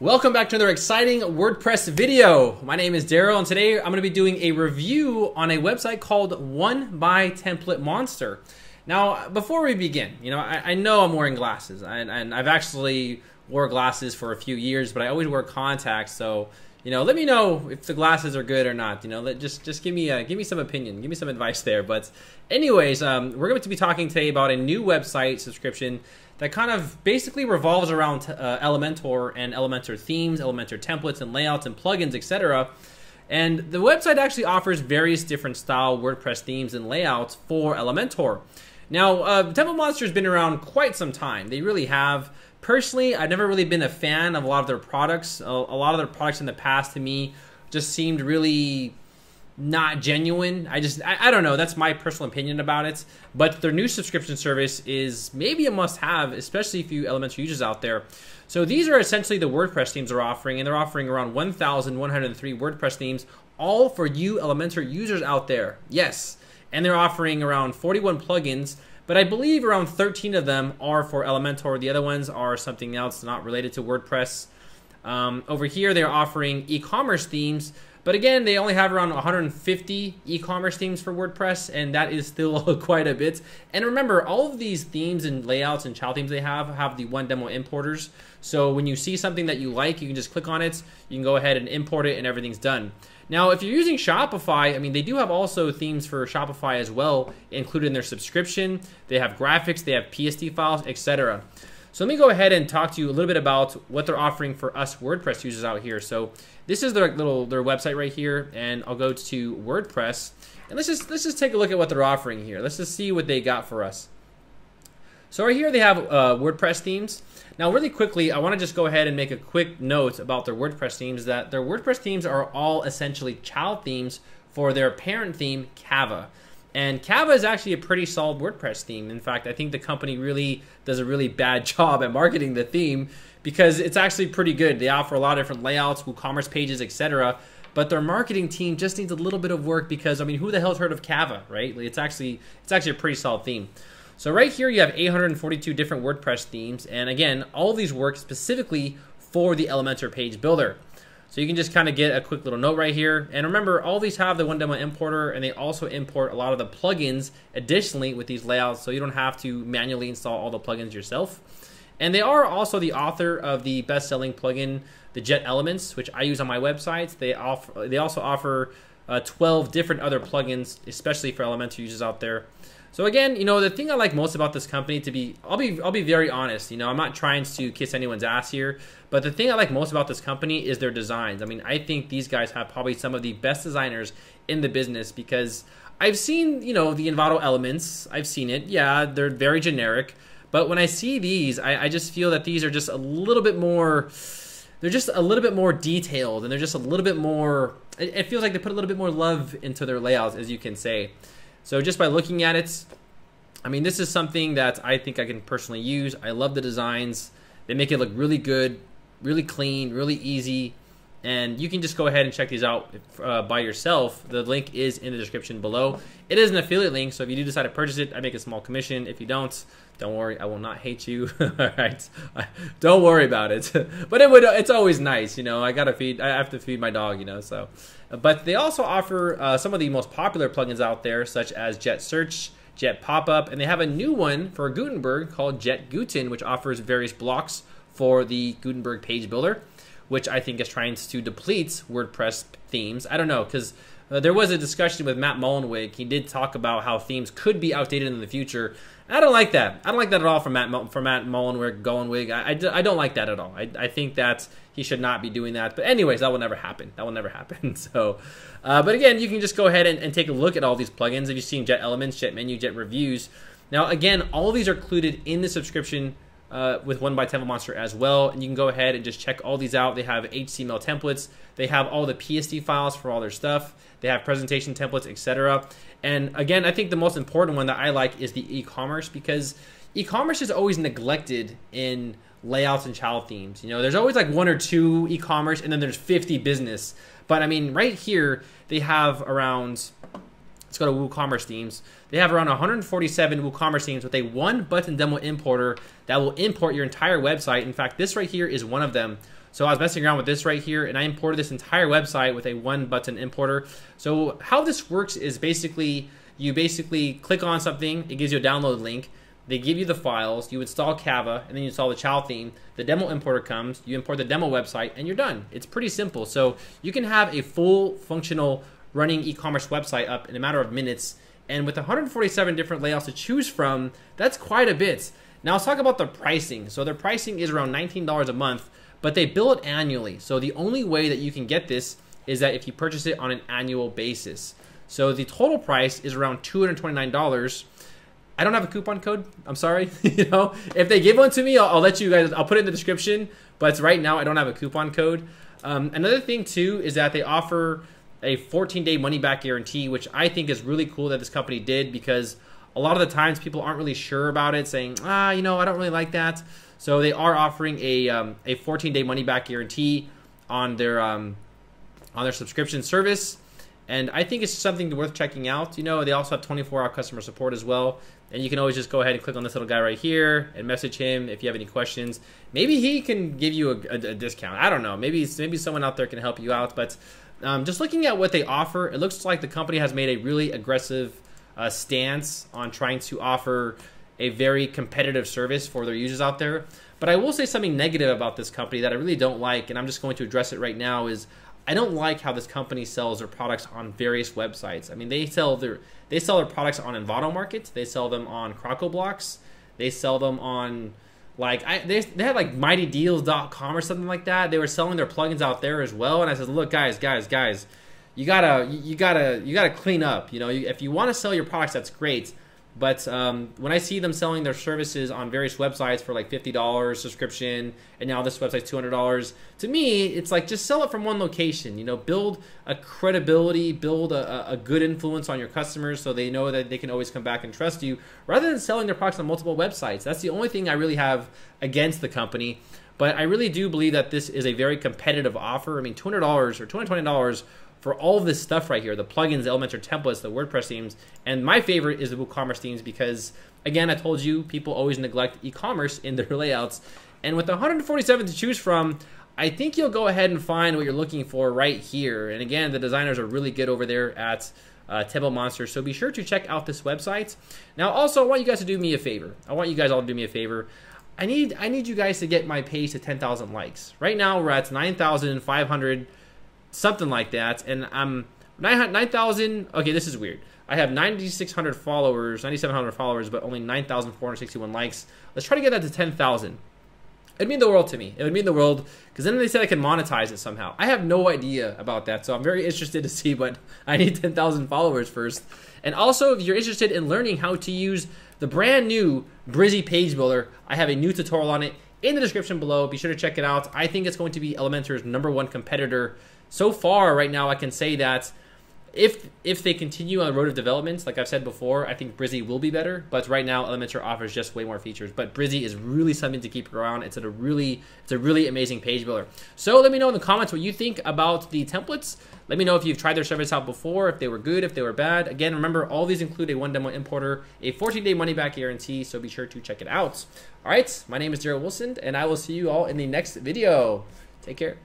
Welcome back to another exciting WordPress video. My name is Darrel, and today I'm going to be doing a review on a website called One by Template Monster. Now, before we begin, you know, I know I'm wearing glasses, and I've actually wore glasses for a few years, but I always wear contacts. So, you know, let me know if the glasses are good or not. You know, just give me some opinion, give me some advice there. But, anyways, we're going to be talking today about a new website subscription that kind of basically revolves around Elementor and Elementor themes, Elementor templates and layouts and plugins, etc. And the website actually offers various different style WordPress themes and layouts for Elementor. Now, Template Monster has been around quite some time. They really have. Personally, I've never really been a fan of a lot of their products. A lot of their products in the past to me just seemed really not genuine. I don't know, that's my personal opinion about it. But their new subscription service is maybe a must have, especially if you Elementor users out there. So these are essentially the WordPress themes they're offering, and they're offering around 1,103 WordPress themes, all for you Elementor users out there. Yes, and they're offering around 41 plugins, but I believe around 13 of them are for Elementor. The other ones are something else not related to WordPress. Over here, they're offering e-commerce themes, but again, they only have around 150 e-commerce themes for WordPress, and that is still quite a bit. And remember, all of these themes and layouts and child themes they have the one demo importers. So when you see something that you like, you can just click on it, you can go ahead and import it, and everything's done. Now, if you're using Shopify, I mean, they do have also themes for Shopify as well, included in their subscription. They have graphics, they have PSD files, etc. So let me go ahead and talk to you a little bit about what they're offering for us WordPress users out here. So this is their website right here, and I'll go to WordPress, and let's just take a look at what they're offering here. Let's just see what they got for us. So right here they have WordPress themes. Now really quickly, I want to just go ahead and make a quick note about their WordPress themes, that their WordPress themes are all essentially child themes for their parent theme, Kava. And Kava is actually a pretty solid WordPress theme. In fact, I think the company really does a really bad job at marketing the theme, because it's actually pretty good. They offer a lot of different layouts, WooCommerce pages, etc. But their marketing team just needs a little bit of work, because I mean, who the hell's heard of Kava, right? It's actually a pretty solid theme. So right here you have 842 different WordPress themes, and again, all these work specifically for the Elementor page builder. So you can just kind of get a quick little note right here. And remember, all these have the one demo importer, and they also import a lot of the plugins additionally with these layouts, so you don't have to manually install all the plugins yourself. And they are also the author of the best-selling plugin, the Jet Elements, which I use on my website. They also offer 12 different other plugins, especially for Elementor users out there. So again, you know, the thing I like most about this company, I'll be very honest, you know, I'm not trying to kiss anyone's ass here, but the thing I like most about this company is their designs. I mean, I think these guys have probably some of the best designers in the business, because I've seen, you know, the Envato elements, I've seen it. Yeah, they're very generic, but when I see these, I just feel that these are just a little bit more, they're just a little bit more detailed, and they're just a little bit more, it feels like they put a little bit more love into their layouts, as you can say. So just by looking at it, I mean, this is something that I think I can personally use. I love the designs. They make it look really good, really clean, really easy. And you can just go ahead and check these out by yourself. The link is in the description below. It is an affiliate link, so if you do decide to purchase it, I make a small commission. If you don't worry, I will not hate you. All right, don't worry about it. But it's always nice, you know. I have to feed my dog, you know. So, but they also offer some of the most popular plugins out there, such as Jet Search, Jet Popup, and they have a new one for Gutenberg called Jet Guten, which offers various blocks for the Gutenberg page builder, which I think is trying to deplete WordPress themes. I don't know, because there was a discussion with Matt Mullenweg. He did talk about how themes could be outdated in the future. I don't like that. I don't like that at all from Matt Mullenweg. I don't like that at all. I think that he should not be doing that. But anyways, that will never happen. That will never happen. So, but again, you can just go ahead and take a look at all these plugins. If you've seen Jet Elements, Jet Menu, Jet Reviews. Now, again, all of these are included in the subscription with One by Template Monster as well, and you can go ahead and just check all these out. They have HTML templates, they have all the PSD files for all their stuff, they have presentation templates, etc. And again, I think the most important one that I like is the e-commerce, because e-commerce is always neglected in layouts and child themes. You know, there's always like one or two e-commerce, and then there's 50 business. But I mean, right here they have around, let's go to WooCommerce themes. They have around 147 WooCommerce themes with a one button demo importer that will import your entire website. In fact, this right here is one of them. So I was messing around with this right here, and I imported this entire website with a one button importer. So how this works is basically, you basically click on something, it gives you a download link, they give you the files, you install Kava, and then you install the Chow theme, the demo importer comes, you import the demo website, and you're done. It's pretty simple. So you can have a full functional running e-commerce website up in a matter of minutes, and with 147 different layouts to choose from, that's quite a bit. Now let's talk about the pricing. So their pricing is around $19 a month, but they bill it annually. So the only way that you can get this is that if you purchase it on an annual basis. So the total price is around $229. I don't have a coupon code, I'm sorry. If they give one to me, I'll let you guys, I'll put it in the description, but right now I don't have a coupon code. Another thing too is that they offer a 14-day money-back guarantee, which I think is really cool that this company did, because a lot of the times people aren't really sure about it, saying, I don't really like that. So they are offering a 14-day money-back guarantee on their subscription service. And I think it's something worth checking out. They also have 24-hour customer support as well. And you can always just go ahead and click on this little guy right here and message him if you have any questions. Maybe he can give you a discount. I don't know. Maybe someone out there can help you out. But just looking at what they offer, it looks like the company has made a really aggressive stance on trying to offer a very competitive service for their users out there. But I will say something negative about this company that I really don't like, and I'm just going to address it right now, is I don't like how this company sells their products on various websites. I mean, they sell their products on Envato Market, they sell them on CrocoBlocks, they sell them on they had like mightydeals.com or something like that. They were selling their plugins out there as well, and I said, look, guys, you gotta clean up. If you want to sell your products, that's great. But when I see them selling their services on various websites for like $50 subscription, and now this website's $200, to me, it's like, just sell it from one location. Build a credibility, build a good influence on your customers so they know that they can always come back and trust you, rather than selling their products on multiple websites. That's the only thing I really have against the company. But I really do believe that this is a very competitive offer. I mean, $200 or $220 for all of this stuff right here, the plugins, the Elementor templates, the WordPress themes, and my favorite is the WooCommerce themes because, again, I told you, people always neglect e-commerce in their layouts. And with 147 to choose from, I think you'll go ahead and find what you're looking for right here. And again, the designers are really good over there at Template Monster, so be sure to check out this website. Now, also, I want you guys to do me a favor. I want you guys all to do me a favor. I need you guys to get my page to 10,000 likes. Right now, we're at 9,500. Something like that, and I'm 9,000. Okay, this is weird. I have 9,600 followers, 9,700 followers, but only 9,461 likes. Let's try to get that to 10,000. It'd mean the world to me. It would mean the world, because then they said I can monetize it somehow. I have no idea about that, so I'm very interested to see, but I need 10,000 followers first. And also, if you're interested in learning how to use the brand new Brizy Page Builder, I have a new tutorial on it in the description below. Be sure to check it out. I think it's going to be Elementor's #1 competitor. So far, right now, I can say that if they continue on the road of development, like I've said before, I think Brizy will be better. But right now, Elementor offers just way more features. But Brizy is really something to keep around. It's a really amazing page builder. So let me know in the comments what you think about the templates. Let me know if you've tried their service out before, if they were good, if they were bad. Again, remember, all these include a one demo importer, a 14-day money-back guarantee, so be sure to check it out. All right, my name is Darrel Wilson, and I will see you all in the next video. Take care.